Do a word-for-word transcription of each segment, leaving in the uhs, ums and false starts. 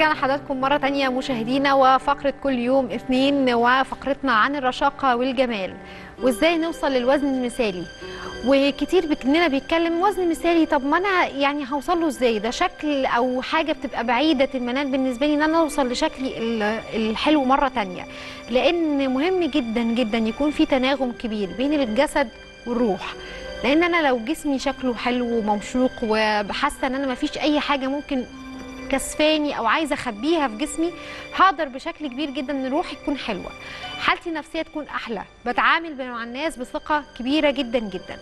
رجعنا لحضراتكم مرة تانية مشاهدينا وفقرة كل يوم اثنين وفقرتنا عن الرشاقة والجمال وازاي نوصل للوزن المثالي. وكتير مننا بيتكلم وزن مثالي، طب ما انا يعني هوصل له ازاي؟ ده شكل او حاجه بتبقى بعيده المنال بالنسبه لي ان انا اوصل لشكلي الحلو مره ثانيه، لان مهم جدا جدا يكون في تناغم كبير بين الجسد والروح. لان انا لو جسمي شكله حلو وممشوق وحاسه ان انا ما فيش اي حاجه ممكن كسفاني او عايزه اخبيها في جسمي، هقدر بشكل كبير جدا ان روحي تكون حلوه، حالتي النفسيه تكون احلى، بتعامل مع الناس بثقه كبيره جدا جدا.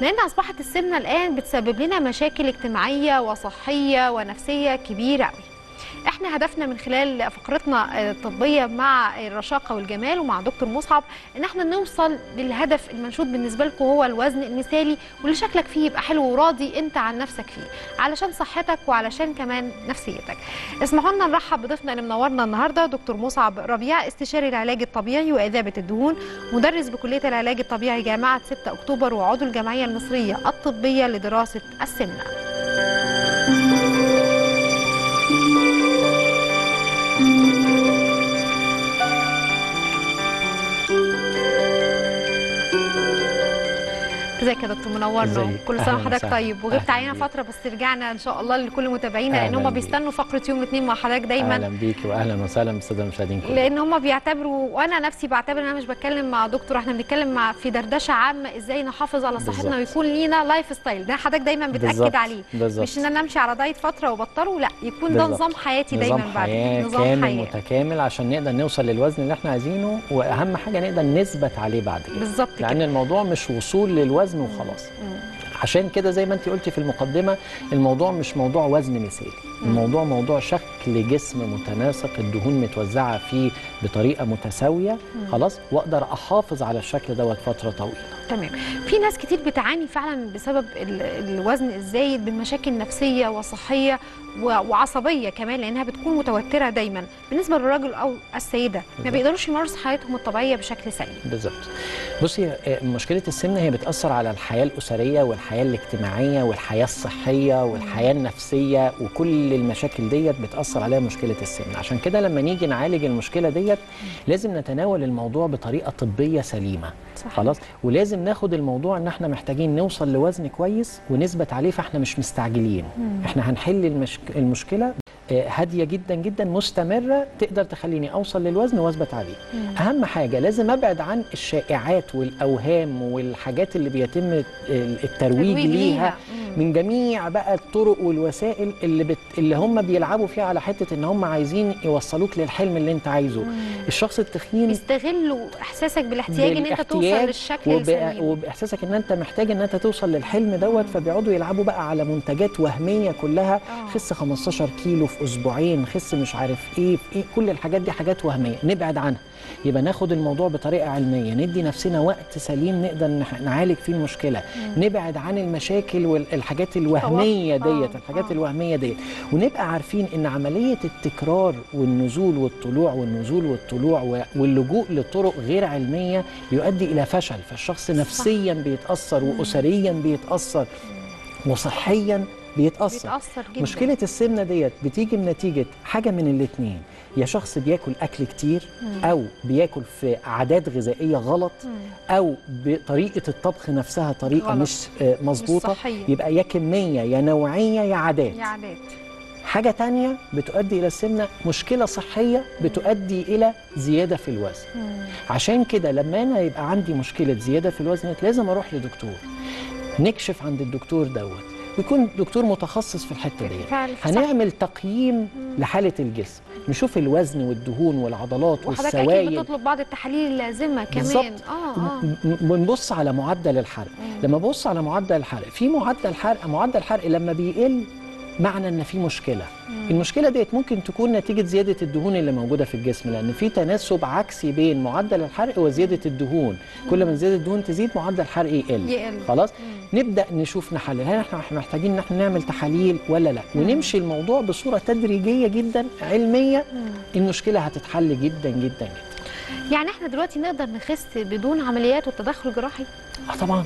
لان اصبحت السمنه الان بتسبب لنا مشاكل اجتماعيه وصحيه ونفسيه كبيره قوي. احنا هدفنا من خلال فقرتنا الطبيه مع الرشاقه والجمال ومع دكتور مصعب ان احنا نوصل للهدف المنشود بالنسبه لكم، هو الوزن المثالي واللي شكلك فيه يبقى حلو وراضي انت عن نفسك فيه، علشان صحتك وعلشان كمان نفسيتك. اسمحوا لنا نرحب بضيفنا اللي منورنا النهارده، دكتور مصعب ربيع، استشاري العلاج الطبيعي وإذابة الدهون، مدرس بكليه العلاج الطبيعي جامعه ستة اكتوبر، وعضو الجمعيه المصريه الطبيه لدراسه السمنه. ازيك يا دكتور؟ منورنا، كل سنه وحضرتك طيب. وغبت علينا فتره بس رجعنا ان شاء الله لكل متابعينا، لان هم بيستنوا فقره يوم الاثنين مع حضرتك دايما. اهلا بيكي واهلا وسهلا بالساده المشاهدين كلهم، لان هم بيعتبروا وانا نفسي بعتبر ان انا مش بتكلم مع دكتور، احنا بنتكلم مع في دردشه عامه ازاي نحافظ على صحتنا ويكون لينا لايف ستايل، ده حضرتك دايما بتاكد بالزبط. عليه بالزبط. مش ان انا امشي على دايت فتره وبطله، لا، يكون ده نظام حياتي دايما، بعد نظام حياه كامل متكامل عشان نقدر نوصل للوزن اللي احنا عايزينه، واهم حاجه نقدر نثبت عليه بعد كده بالظبط، لان الموضوع مش وصول للوزن وخلاص. عشان كده زي ما انت قلتي في المقدمه، الموضوع مش موضوع وزن مثالي، الموضوع موضوع شكل جسم متناسق، الدهون متوزعه فيه بطريقه متساويه، خلاص، واقدر احافظ على الشكل دوت فتره طويله. تمام. في ناس كتير بتعاني فعلا بسبب الوزن الزايد بمشاكل نفسيه وصحيه وعصبيه كمان، لانها بتكون متوتره دايما. بالنسبه للراجل او السيده ما بيقدروش يمارسوا حياتهم الطبيعيه بشكل سليم. بالظبط. بصي، مشكله السمنه هي بتاثر على الحياه الاسريه والحياه الاجتماعيه والحياه الصحيه والحياه النفسيه، وكل المشاكل ديت بتاثر عليها مشكله السمنه. عشان كده لما نيجي نعالج المشكله ديت لازم نتناول الموضوع بطريقه طبيه سليمه. صحيح. خلاص، ولازم ناخد الموضوع ان احنا محتاجين نوصل لوزن كويس ونثبت عليه، فاحنا مش مستعجلين. مم. احنا هنحل المشك... المشكله هاديه جدا جدا مستمره، تقدر تخليني اوصل للوزن واثبت عليه. مم. اهم حاجه لازم ابعد عن الشائعات والاوهام والحاجات اللي بيتم الترويج ليها من جميع بقى الطرق والوسائل اللي بت... اللي هم بيلعبوا فيها على حته ان هم عايزين يوصلوك للحلم اللي انت عايزه. مم. الشخص التخين بيستغلوا احساسك بالاحتياج ان انت توصل للشكل وب... وباحساسك ان انت محتاج ان انت توصل للحلم دوت، فبيقعدوا يلعبوا بقى على منتجات وهميه كلها، خس خمستاشر كيلو في اسبوعين، خس مش عارف ايه في ايه، كل الحاجات دي حاجات وهميه، نبعد عنها. يبقى ناخد الموضوع بطريقه علميه، ندي نفسنا وقت سليم نقدر نعالج فيه المشكله. مم. نبعد عن المشاكل والحاجات الوهميه ديت، الحاجات الوهميه ديت، ونبقى عارفين ان عمليه التكرار والنزول والطلوع والنزول والطلوع واللجوء لطرق غير علميه يؤدي الى فشل، فالشخص نفسيا بيتاثر واسريا بيتاثر وصحيا بيتأثر. بيتأثر جدا. مشكلة السمنة ديت بتيجي من نتيجة حاجة من الاتنين، يا شخص بياكل أكل كتير، مم. أو بياكل في عادات غذائية غلط، مم. أو بطريقة الطبخ نفسها طريقة غلط. مش مظبوطة، يبقى يا كمية يا نوعية يا عادات. يا عادات. حاجة تانية بتؤدي إلى السمنة مشكلة صحية بتؤدي إلى زيادة في الوزن. مم. عشان كده لما أنا يبقى عندي مشكلة زيادة في الوزن لازم أروح لدكتور، نكشف عند الدكتور دوت، يكون دكتور متخصص في الحته دي. هنعمل تقييم لحاله الجسم، نشوف الوزن والدهون والعضلات والسوائل، وحضرتك اكيد بتطلب بعض التحاليل اللازمه كمان. اه اه بنبص على معدل الحرق. مم. لما ببص على معدل الحرق، في معدل حرق، معدل حرق لما بيقل معنى ان في مشكله. مم. المشكله ديت ممكن تكون نتيجه زياده الدهون اللي موجوده في الجسم، لان في تناسب عكسي بين معدل الحرق وزياده الدهون. مم. كل ما زياده الدهون تزيد معدل الحرق يقل. يقل. خلاص. مم. نبدا نشوف نحلل، هل احنا محتاجين ان احنا نعمل تحاليل ولا لا؟ مم. ونمشي الموضوع بصوره تدريجيه جدا علميه. مم. المشكله هتتحل جدا جدا جدا. يعني احنا دلوقتي نقدر نخس بدون عمليات وتدخل جراحي؟ اه طبعا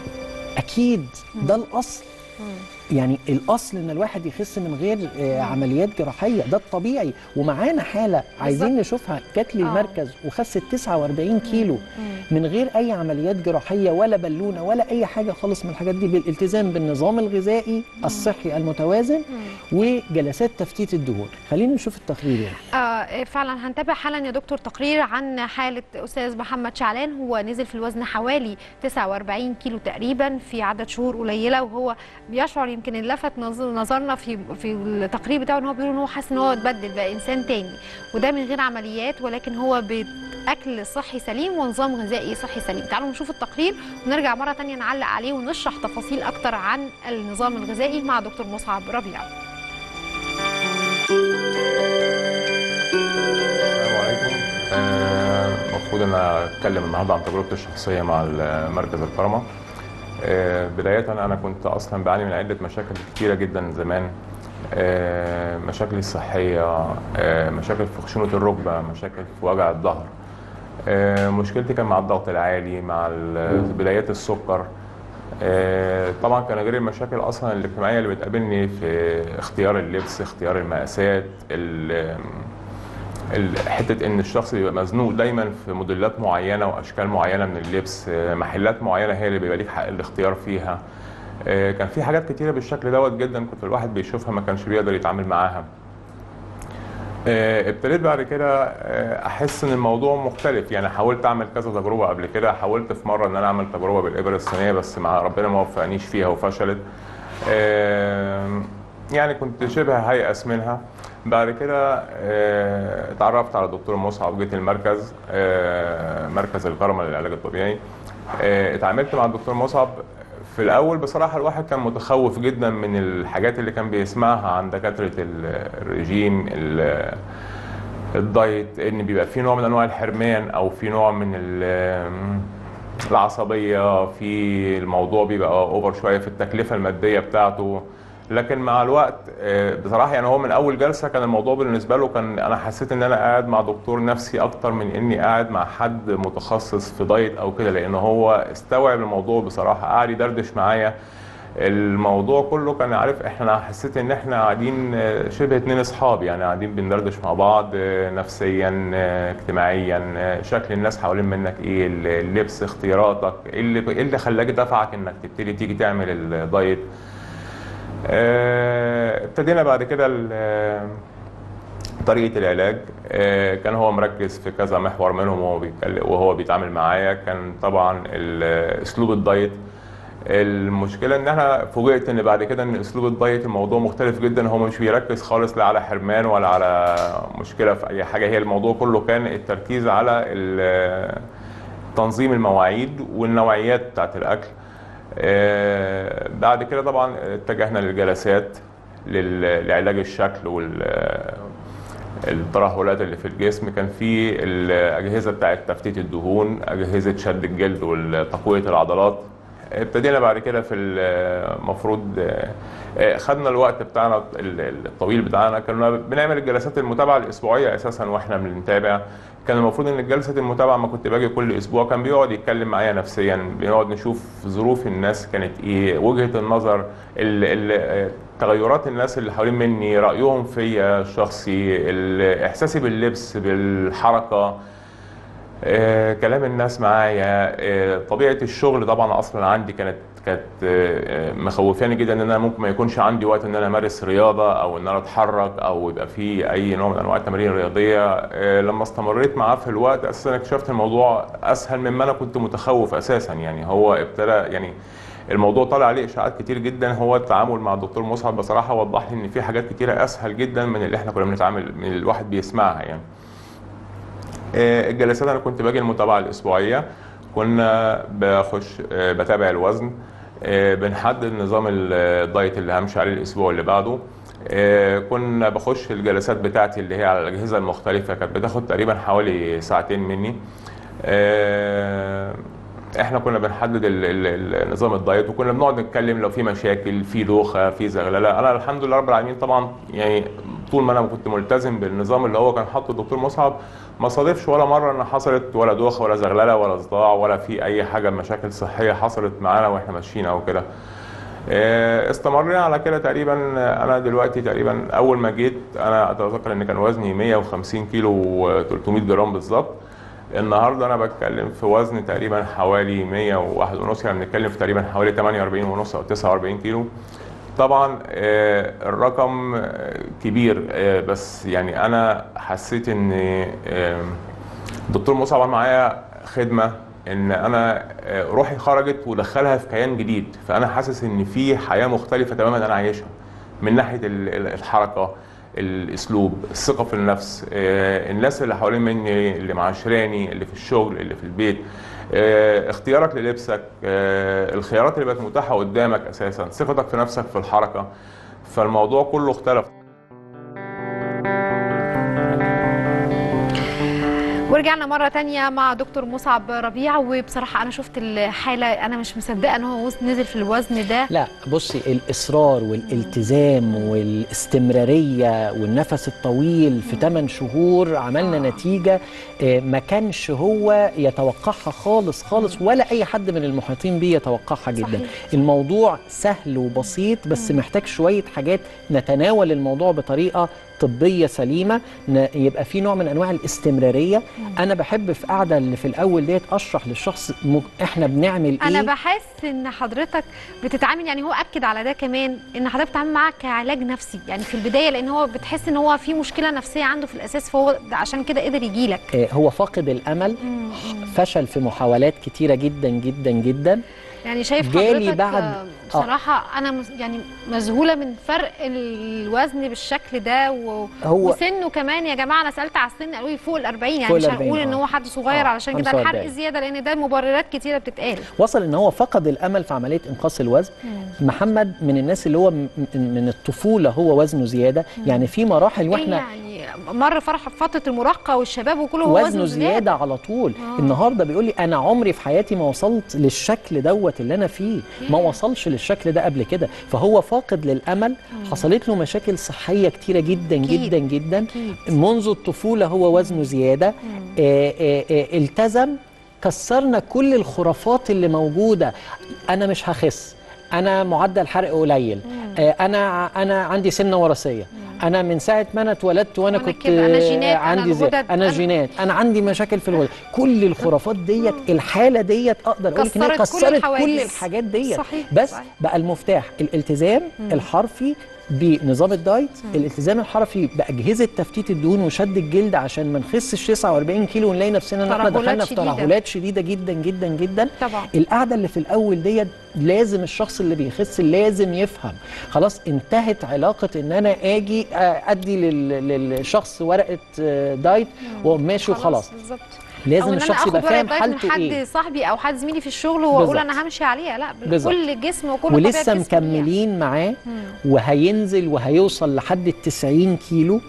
اكيد. مم. ده الاصل. مم. يعني الاصل ان الواحد يخس من غير عمليات جراحيه، ده الطبيعي. ومعانا حاله عايزين نشوفها جات لي المركز وخست تسعة وأربعين كيلو من غير اي عمليات جراحيه ولا بالونه ولا اي حاجه خالص من الحاجات دي، بالالتزام بالنظام الغذائي الصحي المتوازن وجلسات تفتيت الدهون. خلينا نشوف التقرير يعني. اه فعلا هنتابع حالا يا دكتور تقرير عن حاله استاذ محمد شعلان. هو نزل في الوزن حوالي تسعة وأربعين كيلو تقريبا في عدد شهور قليله، وهو بيشعر، يمكن اللفت نظرنا في في التقرير بتاعه ان هو بيقول ان هو حاسس ان هو اتبدل بقى انسان تاني، وده من غير عمليات ولكن هو باكل صحي سليم ونظام غذائي صحي سليم. تعالوا نشوف التقرير ونرجع مره ثانيه نعلق عليه ونشرح تفاصيل اكتر عن النظام الغذائي مع دكتور مصعب ربيع. السلام عليكم. المفروض ان انا اتكلم النهارده عن تجربتي الشخصيه مع مركز الكرمه. بداية أنا كنت أصلا بعاني من عدة مشاكل كتيرة جدا زمان، مشاكل الصحية، مشاكل في خشونة الركبة، مشاكل في وجع الظهر. مشكلتي كان مع الضغط العالي، مع بدايات السكر. طبعا كان غير المشاكل أصلا الاجتماعية اللي بتقابلني في اختيار اللبس، اختيار المقاسات، حتة إن الشخص بيبقى مزنوق دايما في موديلات معينة وأشكال معينة من اللبس، محلات معينة هي اللي بيبقى ليك حق الاختيار فيها. كان في حاجات كتيرة بالشكل دوت جدا كنت الواحد بيشوفها ما كانش بيقدر يتعامل معاها. ابتديت بعد كده أحس إن الموضوع مختلف، يعني حاولت أعمل كذا تجربة قبل كده، حاولت في مرة إن أنا أعمل تجربة بالإبرة الصينية بس مع ربنا ما وفقنيش فيها وفشلت. يعني كنت شبه هيأس منها. بعد كده اتعرفت على دكتور مصعب، جيت المركز مركز الكرمه للعلاج الطبيعي. اتعاملت مع الدكتور مصعب. في الاول بصراحه الواحد كان متخوف جدا من الحاجات اللي كان بيسمعها عن دكاتره الرجيم، الدايت، ان بيبقى في نوع من انواع الحرمان او في نوع من العصبيه، في الموضوع بيبقى اوفر شويه في التكلفه الماديه بتاعته. لكن مع الوقت بصراحه يعني هو من اول جلسه كان الموضوع بالنسبه له كان انا حسيت ان انا قاعد مع دكتور نفسي اكتر من اني قاعد مع حد متخصص في دايت او كده، لان هو استوعب الموضوع بصراحه، قاعد يدردش معايا الموضوع كله. كان عارف احنا، حسيت ان احنا قاعدين شبه اتنين اصحاب، يعني قاعدين بندردش مع بعض نفسيا اجتماعيا، شكل الناس حوالين منك ايه، اللبس، اختياراتك، ايه اللي ايه اللي خلاك دفعك انك تبتدي تيجي تعمل الدايت. ابتدينا بعد كده طريقة العلاج. كان هو مركز في كذا محور منهم وهو بيتكلم وهو بيتعامل معايا. كان طبعا اسلوب الدايت، المشكلة ان انا فوجئت ان بعد كده ان اسلوب الدايت الموضوع مختلف جدا، هو مش بيركز خالص لا على حرمان ولا على مشكلة في اي حاجة، هي الموضوع كله كان التركيز على تنظيم المواعيد والنوعيات بتاعت الاكل. آه بعد كده طبعا اتجهنا للجلسات لعلاج الشكل والترهلات اللي في الجسم. كان في الاجهزه بتاعه تفتيت الدهون، اجهزه شد الجلد وتقويه العضلات. ابتدينا بعد كده في المفروض آه خدنا الوقت بتاعنا الطويل بتاعنا، كنا بنعمل الجلسات المتابعه الاسبوعيه اساسا واحنا بنتابع. كان المفروض ان الجلسه المتابعه ما كنت باجي كل اسبوع، كان بيقعد يتكلم معايا نفسيا، بنقعد نشوف ظروف الناس كانت ايه، وجهه النظر، تغيرات الناس اللي حوالين مني، رايهم فيا الشخصي، احساسي باللبس، بالحركه، آه، كلام الناس معايا، آه، طبيعه الشغل. طبعا اصلا عندي كانت كانت آه، مخوفاني جدا ان انا ممكن ما يكونش عندي وقت ان انا امارس رياضه او ان انا اتحرك او يبقى في اي نوع من انواع التمارين الرياضيه. آه، لما استمريت معاه في الوقت اساسا اكتشفت الموضوع اسهل مما انا كنت متخوف اساسا. يعني هو ابتدى، يعني الموضوع طالع عليه اشاعات كتير جدا. هو التعامل مع الدكتور مصعب بصراحه وضح لي ان في حاجات كتيره اسهل جدا من اللي احنا كنا بنتعامل، من الواحد بيسمعها يعني. الجلسات انا كنت باجي المتابعه الاسبوعيه، كنا بخش بتابع الوزن، بنحدد نظام الدايت اللي همشي عليه الاسبوع اللي بعده. كنا بخش الجلسات بتاعتي اللي هي على الاجهزه المختلفه، كانت بتاخد تقريبا حوالي ساعتين مني. احنا كنا بنحدد نظام الدايت وكنا بنقعد نتكلم لو في مشاكل، في دوخه، في زغلله. انا الحمد لله رب العالمين طبعا، يعني طول ما انا كنت ملتزم بالنظام اللي هو كان حاطه الدكتور مصعب ما صادفش ولا مره ان حصلت ولا دوخه ولا زغلله ولا صداع ولا في اي حاجه مشاكل صحيه حصلت معانا واحنا ماشيين او كده. استمرنا على كده تقريبا. انا دلوقتي تقريبا اول ما جيت انا اتذكر ان كان وزني مية وخمسين كيلو وتلتمية جرام بالظبط. النهارده انا بتكلم في وزن تقريبا حوالي مية وواحد ونص، يعني بنتكلم في تقريبا حوالي تمنية واربعين ونص او تسعة واربعين كيلو. طبعا الرقم كبير، بس يعني انا حسيت ان الدكتور مصعب معايا خدمه، ان انا روحي خرجت ودخلها في كيان جديد. فانا حاسس ان في حياه مختلفه تماما انا عايشها، من ناحيه الحركه، الاسلوب، الثقه في النفس، الناس اللي حوالين مني، اللي معاشراني، اللي في الشغل، اللي في البيت، اختيارك للبسك، الخيارات اللي بقت متاحه قدامك اساسا، ثقتك في نفسك، في الحركه. فالموضوع كله اختلف. ورجعنا مرة تانية مع دكتور مصعب ربيع. وبصراحة أنا شفت الحالة، أنا مش مصدقة إن هو نزل في الوزن ده. لا بصي، الإصرار والالتزام والاستمرارية والنفس الطويل في تمن شهور عملنا نتيجة ما كانش هو يتوقعها خالص خالص، ولا أي حد من المحيطين بيه يتوقعها جدا. صحيح. الموضوع سهل وبسيط، بس محتاج شوية حاجات نتناول الموضوع بطريقة طبية سليمة، يبقى في نوع من أنواع الاستمرارية. أنا بحب في قاعدة اللي في الأول ديت أشرح للشخص إحنا بنعمل إيه. أنا بحس إن حضرتك بتتعامل، يعني هو أكد على ده كمان، إن حضرتك بتتعامل معاه كعلاج نفسي يعني في البداية، لأن هو بتحس إن هو في مشكلة نفسية عنده في الأساس، فهو عشان كده قدر يجي لك. هو فاقد الأمل، فشل في محاولات كتيرة جدا جدا جدا. يعني شايف حضرتك بعد بصراحة أنا يعني مذهولة من فرق الوزن بالشكل ده و... وسنه كمان. يا جماعة أنا سألت على السن، قالوا لي فوق ال اربعين، يعني مش هنقول إن هو حد صغير علشان كده الحرق زيادة، لأن ده مبررات كتيرة بتتقال. وصل إن هو فقد الأمل في عملية إنقاص الوزن. مم. محمد من الناس اللي هو من الطفولة هو وزنه زيادة. مم. يعني في مراحل وإحنا يعني مر فرح فترة المراهقة والشباب وكله هو وزنه, وزنه زيادة. زيادة على طول. آه. النهارده بيقول لي أنا عمري في حياتي ما وصلت للشكل دوت اللي انا فيه، ما وصلش للشكل ده قبل كده. فهو فاقد للامل، حصلت له مشاكل صحيه كتيره جدا جدا جدا منذ الطفوله، هو وزنه زياده. آآ آآ التزم، كسرنا كل الخرافات اللي موجوده. انا مش هخس، انا معدل حرق قليل، انا انا عندي سمنه وراثيه، انا من ساعه ما انا اتولدت وانا كنت أنا جينات، عندي زي انا جينات، انا عندي مشاكل في الغدد. كل الخرافات ديت، الحاله ديت اقدر اقول لك انها كسرت كل, كل الحاجات ديت. صحيح. بس صحيح. بقى المفتاح الالتزام مم. الحرفي بنظام الدايت، الالتزام الحرفي باجهزه تفتيت الدهون وشد الجلد، عشان ما نخسش تسعة واربعين كيلو ونلاقي نفسنا ان احنا دخلنا في ترهلات شديده جدا جدا جدا. طبعا القعده اللي في الاول ديت لازم الشخص اللي بيخس لازم يفهم خلاص انتهت علاقه ان انا اجي ادي للشخص ورقه دايت وماشي وخلاص. بالظبط. لازم الشخص يبقى فاهم حالته ايه. حد صاحبي او حد زميلي في الشغل واقول انا همشي عليها، لا بكل جسم وكل ولسه مكملين معاه، وهينزل وهيوصل لحد ال تسعين كيلو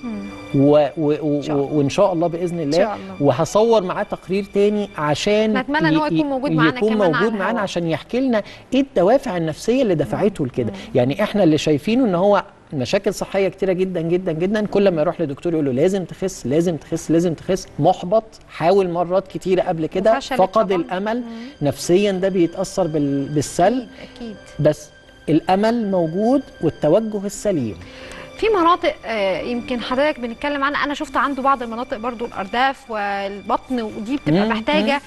و... و... و... وان شاء الله باذن الله, شاء الله. وهصور معاه تقرير تاني عشان نتمنى ان هو يكون موجود معانا، يكون موجود معانا عشان يحكي لنا ايه الدوافع النفسيه اللي دفعته لكده. يعني احنا اللي شايفينه ان هو مشاكل صحيه كتيره جدا جدا جدا، كل ما يروح لدكتور يقول له لازم تخس لازم تخس لازم تخس، محبط، حاول مرات كتيره قبل كده، فقد الامل. مم. نفسيا ده بيتاثر بال... بالسلب اكيد. بس الامل موجود والتوجه السليم في مناطق يمكن حضرتك بنتكلم عنها. انا شفت عنده بعض المناطق برضو الارداف والبطن، ودي بتبقى محتاجه.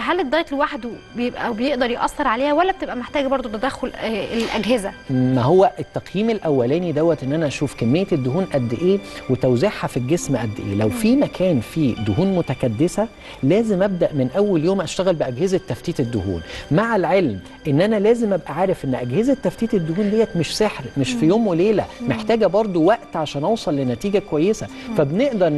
هل الدايت لوحده بيبقى بيقدر ياثر عليها، ولا بتبقى محتاجه برضو تدخل الاجهزه؟ ما هو التقييم الاولاني دوت ان انا اشوف كميه الدهون قد ايه وتوزيعها في الجسم قد ايه. لو في مكان فيه دهون متكدسه لازم ابدا من اول يوم اشتغل باجهزه تفتيت الدهون، مع العلم ان انا لازم ابقى عارف ان اجهزه تفتيت الدهون ديت مش سحر، مش في يوم وليله، محتاجه برضو وقت عشان اوصل لنتيجه كويسه. فبنقدر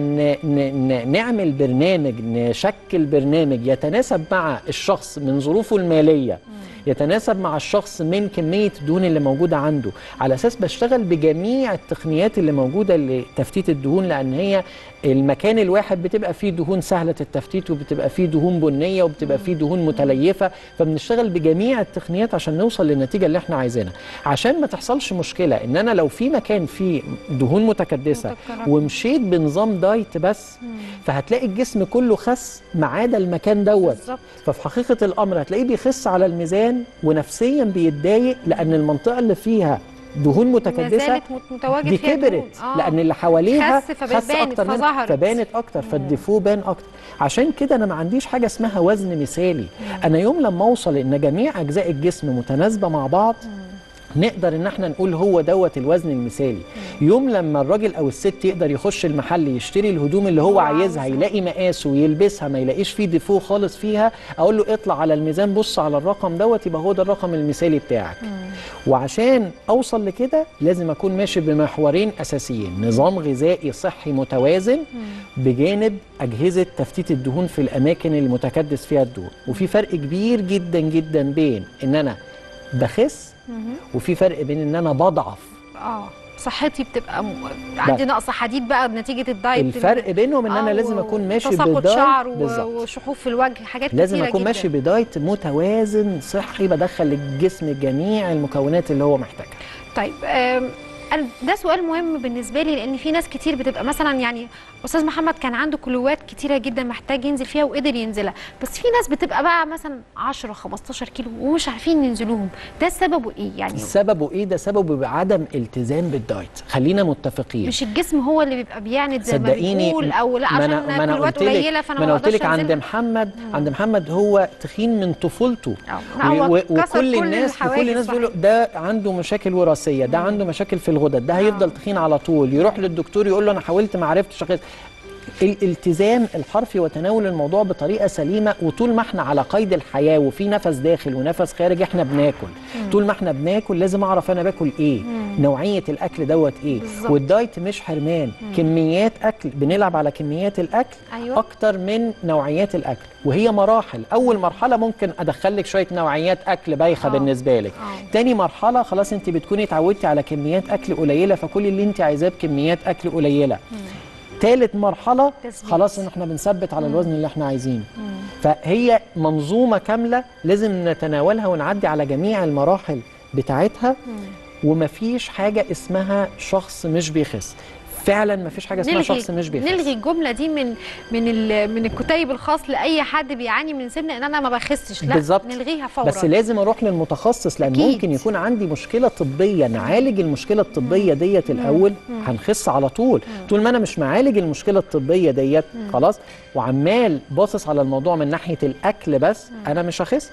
نعمل برنامج، نشكل برنامج يتناسب يتناسب مع الشخص من ظروفه المالية، يتناسب مع الشخص من كمية الدهون اللي موجودة عنده، على أساس بشتغل بجميع التقنيات اللي موجودة لتفتيت الدهون، لأن هي المكان الواحد بتبقى فيه دهون سهلة التفتيت، وبتبقى فيه دهون بنية، وبتبقى فيه دهون متليفة. فبنشتغل بجميع التقنيات عشان نوصل للنتيجة اللي احنا عايزينها، عشان ما تحصلش مشكلة ان انا لو في مكان فيه دهون متكدسة ومشيت بنظام دايت بس، فهتلاقي الجسم كله خس ما عدا المكان دوت دوت. ففي حقيقه الامر هتلاقيه بيخس على الميزان ونفسيا بيتضايق لان المنطقه اللي فيها دهون متكدسه دي كبرت آه. لان اللي حواليها خس فبانت فظهرت فبانت اكتر فالديفو بان اكتر. عشان كده انا ما عنديش حاجه اسمها وزن مثالي. مم. انا يوم لما اوصل ان جميع اجزاء الجسم متناسبه مع بعض مم. نقدر ان احنا نقول هو دوت الوزن المثالي. يوم لما الراجل او الست يقدر يخش المحل يشتري الهدوم اللي هو عايزها يلاقي مقاسه ويلبسها ما يلاقيش فيه ديفو خالص فيها، اقول له اطلع على الميزان بص على الرقم دوت يبقى هو ده الرقم المثالي بتاعك. وعشان اوصل لكده لازم اكون ماشي بمحورين اساسيين، نظام غذائي صحي متوازن بجانب اجهزه تفتيت الدهون في الاماكن المتكدس فيها الدهون. وفي فرق كبير جدا جدا بين ان انا بخس وفي فرق بين ان انا بضعف. اه صحتي بتبقى م... عندي نقص حديد بقى نتيجه الدايت. الفرق بينهم ان انا لازم اكون ماشي بدايت تساقط شعر وشحوف في الوجه حاجات كتيره جدا. لازم اكون ماشي بدايت متوازن صحي بدخل للجسم جميع المكونات اللي هو محتاجها. طيب ده سؤال مهم بالنسبه لي لان في ناس كتير بتبقى مثلا، يعني استاذ محمد كان عنده كيلوات كتيره جدا محتاج ينزل فيها وقدر ينزلها، بس في ناس بتبقى بقى مثلا عشرة خمستاشر كيلو ومش عارفين ينزلوهم، ده سببه ايه يعني؟ سببه ايه؟ ده سببه عدم التزام بالدايت، خلينا متفقين. مش الجسم هو اللي بيبقى بيعند زي ما بيقول او لا عشان كيلوات قليله فانا ما اقدرش انزلها. ما انا قلت لك عند محمد، عند محمد هو تخين من طفولته وكل الناس وكل الناس بيقولوا ده عنده مشاكل وراثيه، ده عنده مشاكل في الغدد، ده هيفضل تخين على طول، يروح للدكتور يقول له انا حاولت ما عرفتش. الالتزام الحرفي وتناول الموضوع بطريقه سليمه، وطول ما احنا على قيد الحياه وفي نفس داخل ونفس خارج احنا بناكل. مم. طول ما احنا بناكل لازم اعرف انا باكل ايه، مم. نوعيه الاكل دوت ايه، بالزبط. والدايت مش حرمان، مم. كميات اكل، بنلعب على كميات الاكل. أيوة. اكتر من نوعيات الاكل، وهي مراحل. اول مرحله ممكن ادخلك شويه نوعيات اكل بايخه أوه. بالنسبه لك. أوه. تاني مرحله خلاص انت بتكوني اتعودتي على كميات اكل قليله فكل اللي انت عايزاه بكميات اكل قليله. مم. ثالث مرحلة خلاص ان احنا بنثبت على الوزن اللي احنا عايزينه. فهي منظومة كاملة لازم نتناولها ونعدي على جميع المراحل بتاعتها، ومفيش حاجة اسمها شخص مش بيخس. فعلا مفيش حاجه اسمها شخص مش بيخس. نلغي الجمله دي من من من الكتيب الخاص لاي حد بيعاني من سمنه ان انا ما بخسش، لا بالزبط. نلغيها فورا، بس لازم اروح للمتخصص لان أكيد. ممكن يكون عندي مشكله طبيه، نعالج المشكله الطبيه ديت الاول مم. هنخس على طول. مم. طول ما انا مش معالج المشكله الطبيه ديت مم. خلاص وعمال باصص على الموضوع من ناحيه الاكل بس مم. انا مش هخس.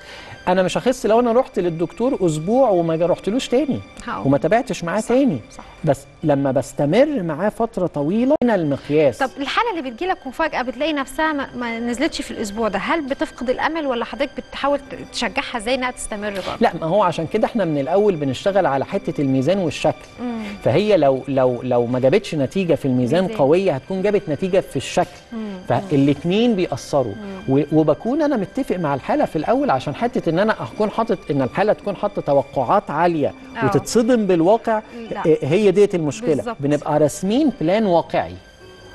انا مش هخس لو انا رحت للدكتور اسبوع وما رحتلوش تاني هقوم. وما تابعتش معاه صح. تاني صح. بس لما بستمر معاه فتره طويله هنا المقياس. طب الحاله اللي بتجيلك مفاجاه بتلاقي نفسها ما نزلتش في الاسبوع ده، هل بتفقد الامل ولا حضرتك بتحاول تشجعها ازاي انها تستمر برضه؟ لا، ما هو عشان كده احنا من الاول بنشتغل على حته الميزان والشكل. مم. فهي لو لو لو ما جابتش نتيجه في الميزان ميزان. قويه هتكون جابت نتيجه في الشكل. مم. فالاثنين بيأثروا. مم. وبكون انا متفق مع الحاله في الاول عشان حته ان انا اكون حاطط ان الحاله تكون حاطه توقعات عاليه أوه. وتتصدم بالواقع. لا. هي ديت المشكله بالزبط. بنبقى راسمين بلان واقعي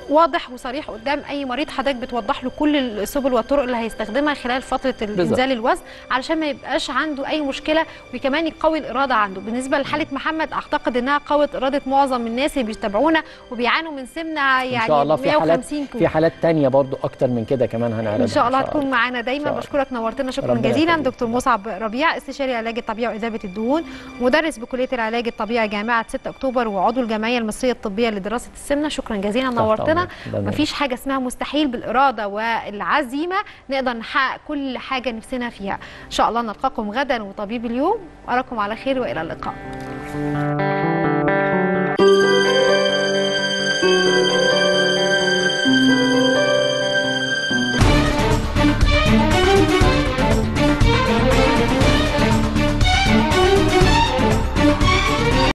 واضح وصريح قدام اي مريض، حضرتك بتوضح له كل السبل والطرق اللي هيستخدمها خلال فتره انزال الوزن علشان ما يبقاش عنده اي مشكله، وكمان يقوي الاراده عنده. بالنسبه لحاله محمد اعتقد انها قوت اراده معظم الناس اللي بيتابعونا وبيعانوا من سمنه، يعني ان شاء الله في حالات في حالات ثانيه برضو اكتر من كده كمان هنعرضها ان شاء الله. هتكون معانا دايما. بشكرك، نورتنا، شكرا جزيلا. دكتور مصعب ربيع، استشاري علاج الطبيعي وإذابة الدهون، مدرس بكليه العلاج الطبيعي جامعه ستة أكتوبر وعضو الجمعيه المصريه الطبيه لدراسه السمنه، شكرا جزيلا نورتنا. مفيش حاجة اسمها مستحيل، بالإرادة والعزيمة نقدر نحقق كل حاجة نفسنا فيها إن شاء الله. نلقاكم غدا وطبيب اليوم، أراكم على خير وإلى اللقاء.